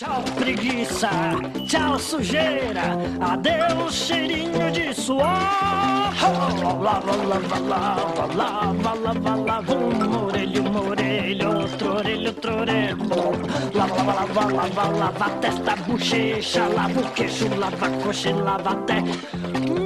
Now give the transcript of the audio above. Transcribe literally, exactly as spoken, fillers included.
Tchau preguiça, tchau sujeira, adeus cheirinho de suor. Lava, lava, lava, lava, lava, lava, uma orelha, uma orelha, outra orelha, outra orelha. Lava, lava, lava, lava, lava, testa, bochecha, lava o queixo, lava a coxa, lava até...